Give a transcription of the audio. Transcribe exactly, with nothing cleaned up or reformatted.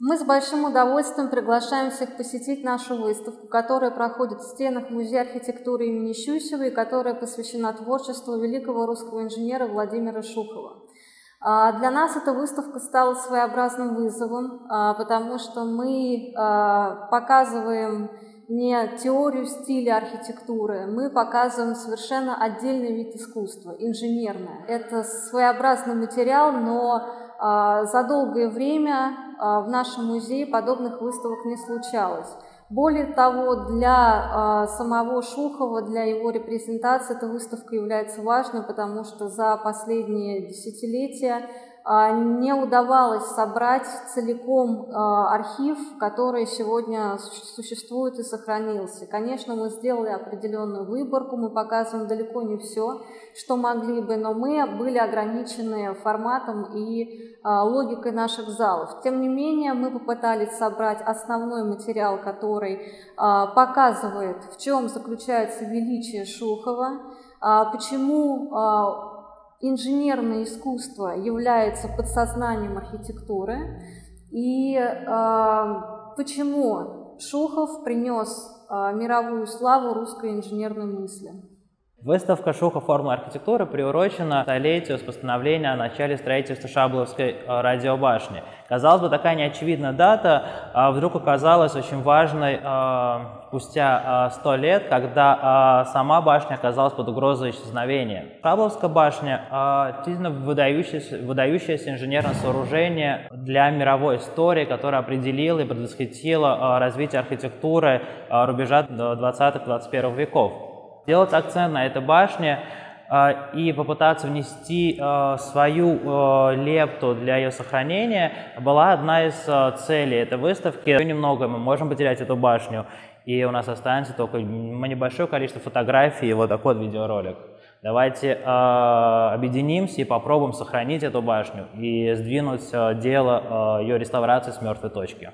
Мы с большим удовольствием приглашаем всех посетить нашу выставку, которая проходит в стенах Музея архитектуры имени Щусева и которая посвящена творчеству великого русского инженера Владимира Шухова. Для нас эта выставка стала своеобразным вызовом, потому что мы показываем не теорию стиля архитектуры, мы показываем совершенно отдельный вид искусства, инженерное. Это своеобразный материал, но за долгое время в нашем музее подобных выставок не случалось. Более того, для самого Шухова, для его репрезентации эта выставка является важной, потому что за последние десятилетия не удавалось собрать целиком архив, который сегодня существует и сохранился. Конечно, мы сделали определенную выборку, мы показываем далеко не все, что могли бы, но мы были ограничены форматом и логикой наших залов. Тем не менее, мы попытались собрать основной материал, который показывает, в чем заключается величие Шухова, почему инженерное искусство является подсознанием архитектуры и э, почему Шухов принес э, мировую славу русской инженерной мысли. Выставка «Шухов. Формула архитектуры» приурочена к столетию с постановления о начале строительства Шабловской радиобашни. Казалось бы, такая неочевидная дата вдруг оказалась очень важной спустя сто лет, когда сама башня оказалась под угрозой исчезновения. Шабловская башня – действительно выдающееся, выдающееся инженерное сооружение для мировой истории, которое определило и предвосхитило развитие архитектуры рубежа двадцатого-двадцать первого веков. Делать акцент на этой башне э, и попытаться внести э, свою э, лепту для ее сохранения была одна из э, целей этой выставки. Еще немного мы можем потерять эту башню, и у нас останется только небольшое количество фотографий и вот такой вот видеоролик. Давайте э, объединимся и попробуем сохранить эту башню и сдвинуть э, дело э, ее реставрации с мертвой точки.